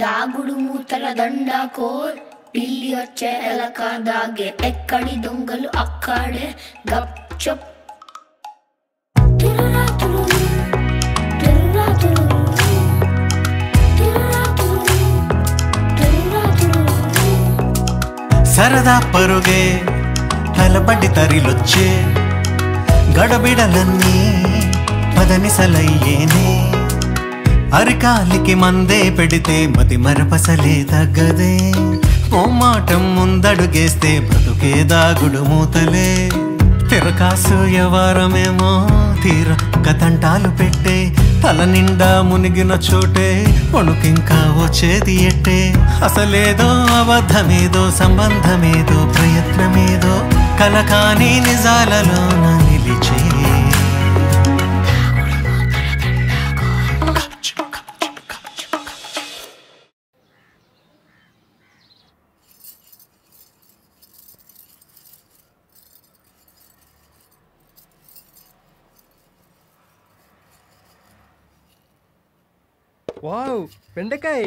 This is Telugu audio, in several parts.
दागुडु मूतला दंडा कोर पिल्ली वच्चे एलका दागे एक्कड़ी दुंगलु अक्काडे गपचप सरदा परुगे तलपट्टि तरिलुच्चे गडबिडलन्नी पदनिसलय्येने అరకాలికి మందే పెడితే మతి మరపసలే తగ్గదే పోమాటం ముందడుగేస్తే బ్రతుకే దాగుడు మూతలే తిరకాసు యవరమేమో తీర కతంటాలు పెట్టే తల నిండా మునిగిన చోటే వణుకింకా వచ్చేది ఎట్టే అసలేదో అబద్ధమేదో సంబంధమేదో ప్రయత్నమేదో కలకాని నిజాలలోన నిలిచే वाव बेंडकाय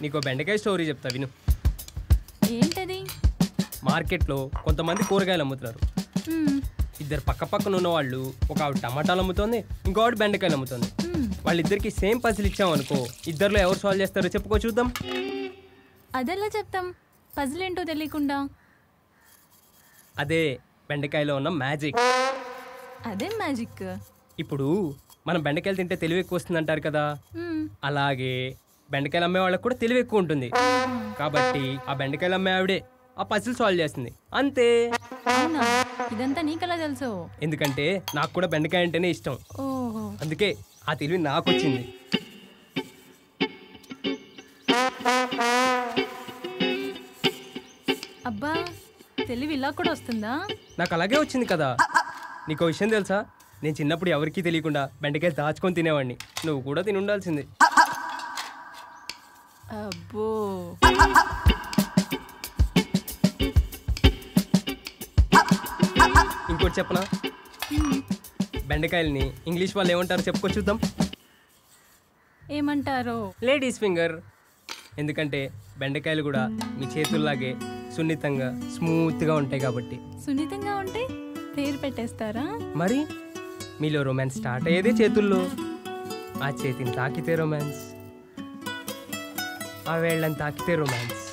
नीको बेंडकाय स्टोरी చెప్తా విను ఏంటది మార్కెట్ లో కొంతమంది కూరగాయలు అమ్ముతారు ఇద్దరు పక్కపక్కన ఉన్న వాళ్ళు ఒక ఆవిడ టమాటాలు అమ్ముతోంది ఇంకో ఆవిడ బెండకాయలు అమ్ముతోంది వాళ్ళిద్దరికి సేమ్ పజిల్ ఇచ్చాం అనుకో ఇద్దర్లో ఎవరు సాల్వ్ చేస్తారో చెప్పుకో చూద్దాం అదెలా చెప్తాం పజిల్ ఏంటో తెలియకుండా అదే బెండకాయలో ఉన్న మ్యాజిక్ అదే మ్యాజిక్ ఇప్పుడు మనం బెండకాయలు తింటే తెలివి ఎక్కువ వస్తుంది అంటారు కదా అలాగే బెండకాయలు అమ్మే వాళ్ళకి కూడా తెలివి ఎక్కువ ఉంటుంది కాబట్టి ఆ బెండకాయలు అమ్మే ఆవిడే ఆ పజిల్ సాల్వ్ చేస్తుంది అంతే ఇదంతా నీకెలా తెలుసు ఎందుకంటే నాకు కూడా బెండకాయ అంటేనే ఇష్టం అందుకే ఆ తెలివి నాకు వచ్చింది అబ్బా తెలివి ఇలా కూడా వస్తుందా నాకు అలాగే వచ్చింది కదా నీకు విషయం తెలుసా నేను చిన్నప్పుడు ఎవరికీ తెలియకుండా బెండకాయలు దాచుకొని తినేవాడిని నువ్వు కూడా తిని ఉండాల్సింది అబ్బో ఇంకోటి చెప్పనా బెండకాయల్ని ఇంగ్లీష్ వాళ్ళు ఏమంటారు చెప్పుకో చూద్దాం ఏమంటారు లేడీస్ ఫింగర్ ఎందుకంటే బెండకాయలు కూడా మీ చేతుల్లాగే సున్నితంగా స్మూత్గా ఉంటాయి కాబట్టి సున్నితంగా ఉంటే పేరు పెట్టేస్తారా మరి మీలో రొమాన్స్ స్టార్ట్ అయ్యేదే చేతుల్లో ఆ చేతిని తాకితే రొమాన్స్ ఆ వేళ్ళని తాకితే రొమాన్స్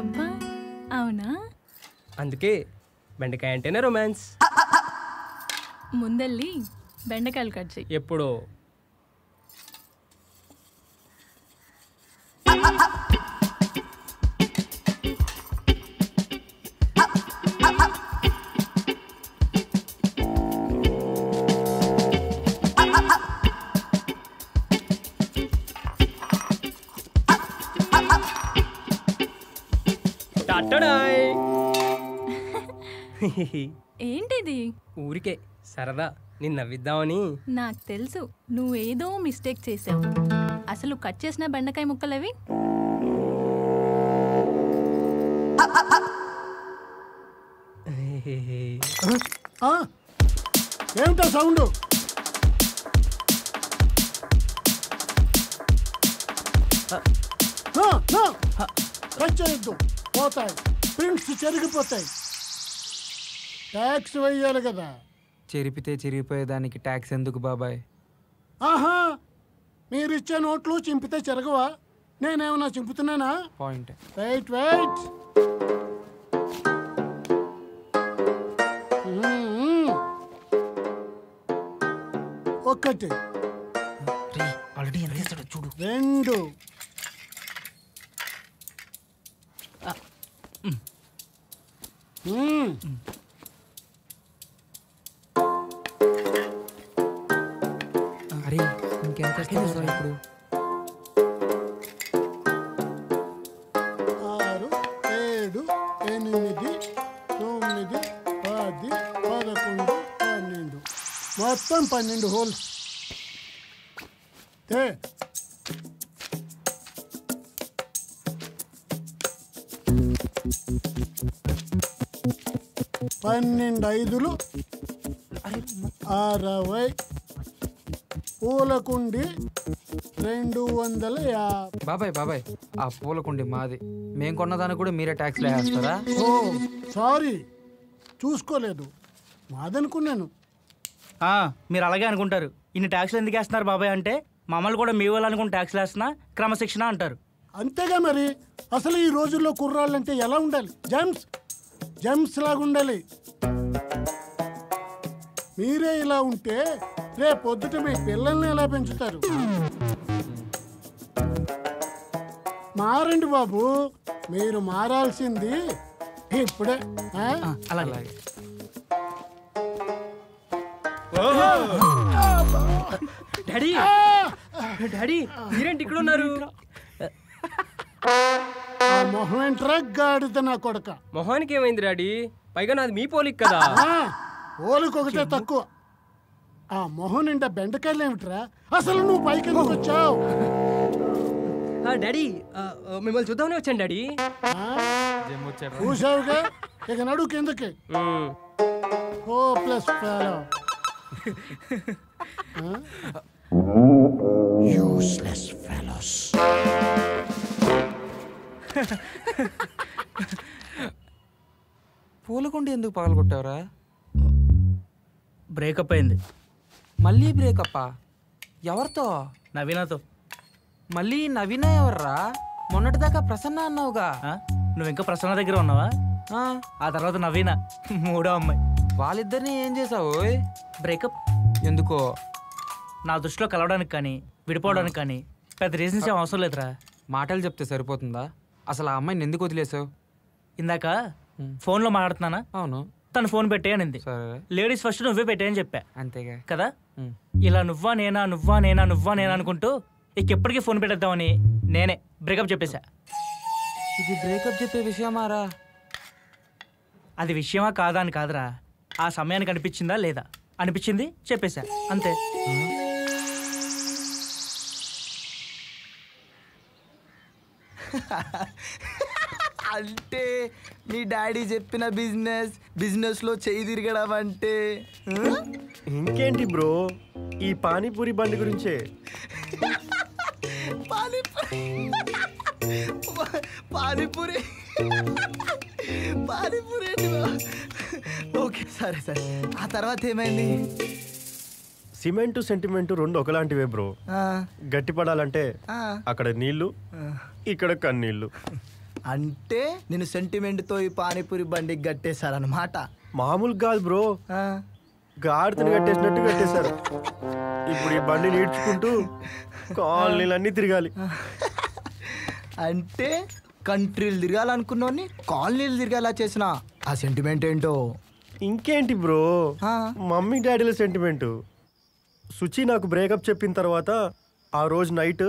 అబ్బా అవునా అందుకే బెండకాయ అంటేనే రొమాన్స్ ముందల్లి బెండకాయలు కట్ చేయి ఎప్పుడో ఏంటిది ఊరికే సరదా నిన్ను నవ్విద్దామని నాకు తెలుసు నువ్వేదో మిస్టేక్ చేసావు అసలు కట్ చేసిన బెండకాయ ముక్కలవి ఏంటో సౌండ్ కట్ చేయొద్దు పోతాయి ప్రింట్స్ చెరిగిపోతాయి ట్యాక్స్ వేయాలి కదా చెరిపితే చెరిగిపోయేదానికి ట్యాక్స్ ఎందుకు బాబాయ్ ఆహా మీరిచ్చే నోట్లు చింపితే చెరగవా నేనేమన్నా చింపుతున్నానా పాయింట్ వెయిట్ వెయిట్ ఒకటి చూడు రెండు మొత్తం 12 హోల్స్ 12 5 60 పూల కుండి 250। బాబాయ్ బాబాయ్ ఆ పూల కుండి మాది, మేము కొన్నదానికి కూడా మీరే ట్యాక్స్లు వేస్తారా? ఓ సారీ, చూసుకోలేదు, మాదనుకున్నాను. మీరు అలాగే అనుకుంటారు. ఇన్ని ట్యాక్స్లు ఎందుకు వేస్తున్నారు బాబాయ్ అంటే మమ్మల్ని కూడా మీ వాళ్ళు అనుకుని ట్యాక్స్లు వేస్తున్నా క్రమశిక్షణ అంటారు. అంతేగా మరి, అసలు ఈ రోజుల్లో కుర్రాళ్ళంటే ఎలా ఉండాలి? జెమ్స్ జెమ్స్ లాగా ఉండాలి. మీరే ఇలా ఉంటే రేపు పొద్దుట మీ పిల్లల్ని ఎలా పెంచుతారు? మారండి బాబు, మీరు మారాల్సింది ఇప్పుడే. డాడీ డాడీ మీరేంటి ఇక్కడ ఉన్నారు? మొహానికి ఏమైంది డాడీ? పైగా నాది మీ పోలిక కదా. పోలిక ఒకటే తక్కువ. ఆ మొహం నిండా బెండకాయలు ఏమిట్రా? అసలు నువ్వు పైకి ఎందుకు వచ్చావు? డాడీ మిమ్మల్ని చూద్దామని వచ్చాను డాడీ. చూసావుగా, ఇక నడు కిందకి. పూలకుండి ఎందుకు పగలగొట్టావరా? బ్రేకప్ అయింది. మళ్ళీ బ్రేకప్పా? ఎవరితో? నవీనాతో. మళ్ళీ నవీనా ఎవర్రా? మొన్నటిదాకా ప్రసన్న అన్నావుగా. నువ్వు ఇంకా ప్రసన్న దగ్గర ఉన్నావా? ఆ తర్వాత నవీనా, మూడో అమ్మాయి. వాళ్ళిద్దరిని ఏం చేసావు? బ్రేకప్. ఎందుకో? నా దృష్టిలో కలవడానికి కానీ విడిపోవడానికి కానీ పెద్ద రీజన్స్ ఏం అవసరం లేదురా. మాటలు చెప్తే సరిపోతుందా? అసలు ఆ అమ్మాయిని ఎందుకు వదిలేసావు? ఇందాక ఫోన్లో మాట్లాడుతున్నానా? అవును, తను ఫోన్ పెట్టేయనింది. లేడీస్ ఫస్ట్ నువ్వే పెట్టేయని చెప్పా. అంతేగా కదా, ఇలా నువ్వా నేనా అనుకుంటూ ఇకెప్పటికీ ఫోన్ పెట్టేద్దామని నేనే బ్రేకప్ చెప్పేశా. ఇది బ్రేకప్ చెప్పే విషయమారా? అది విషయమా కాదా అని కాదురా, ఆ సమయానికి అనిపించిందా లేదా? అనిపించింది చెప్పేశా, అంతే. అంటే మీ డాడీ చెప్పిన బిజినెస్లో చేయి తిరగడం అంటే ఇంకేంటి బ్రో? ఈ పానీపూరి బండి గురించే. పానీపూరి పానీపూరి ఓకే సరే సరే. ఆ తర్వాత ఏమైంది? సిమెంటు సెంటిమెంటు రెండు ఒకలాంటివే బ్రో. గట్టిపడాలంటే అక్కడ నీళ్లు, ఇక్కడ కన్నీళ్ళు. అంటే నేను సెంటిమెంట్తో ఈ పానీపూరి బండికి కట్టేశారనమాట. మామూలు కాదు బ్రో, గాడితను కట్టేసినట్టు కట్టేశారు. ఇప్పుడు ఈ బండిని ఈడ్చుకుంటూ కాలనీలన్నీ తిరగాలి. అంటే కంట్రీలు తిరగాలనుకున్నోని కాలనీలు తిరగాలా చేసిన ఆ సెంటిమెంట్ ఏంటో. ఇంకేంటి బ్రో, మమ్మీ డాడీల సెంటిమెంటు. సుచి నాకు బ్రేకప్ చెప్పిన తర్వాత ఆ రోజు నైట్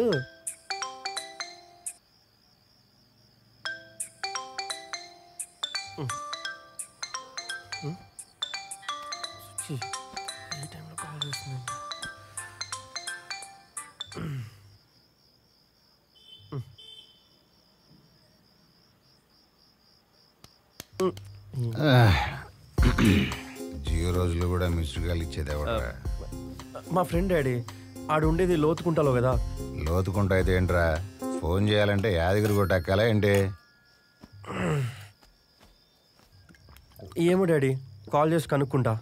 జియో రోజులు కూడా మిస్డ్ కాల్ ఇచ్చేదేవా మా ఫ్రెండ్ డాడీ? ఆడు ఉండేది లోతుకుంటాలో కదా. లోతుకుంటా అయితే ఏంట్రా, ఫోన్ చేయాలంటే యాదగిరి కొట్టక్కాలా ఏంటి? ఏమో డాడీ, కాల్ చేసి కనుక్కుంటా.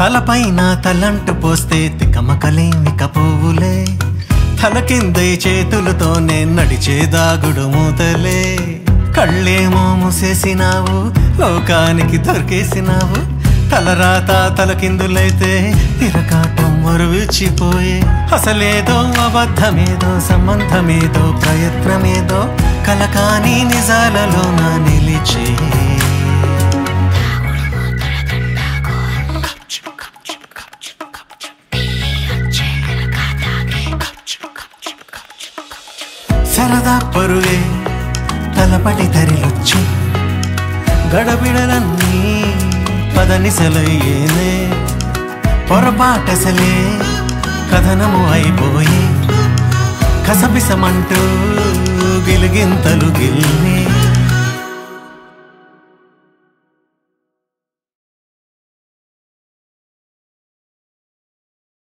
తలపైన తలంటు పోస్తే తికమకలేని కపువులే తలకిందే చేతులతోనే నడిచే దాగుడు మూతలే కళ్ళేమో మూసేసినావు లోకానికి దొరికేసినావు తలరాత తలకిందులైతే తిరకాటం మరువిచిపోయే అసలేదో అబద్ధమేదో సంబంధమేదో ప్రయత్నమేదో కలకాని నిజాలలో నా నిలిచే సరదా పరుగే తలపటి ధరిలొచ్చి గడబిడలన్నీ పదనిసలయ్యేనే పొరపాటసలే కథనము అయిపోయి కసబిసమంటూ గిలిగింతలు గిల్లి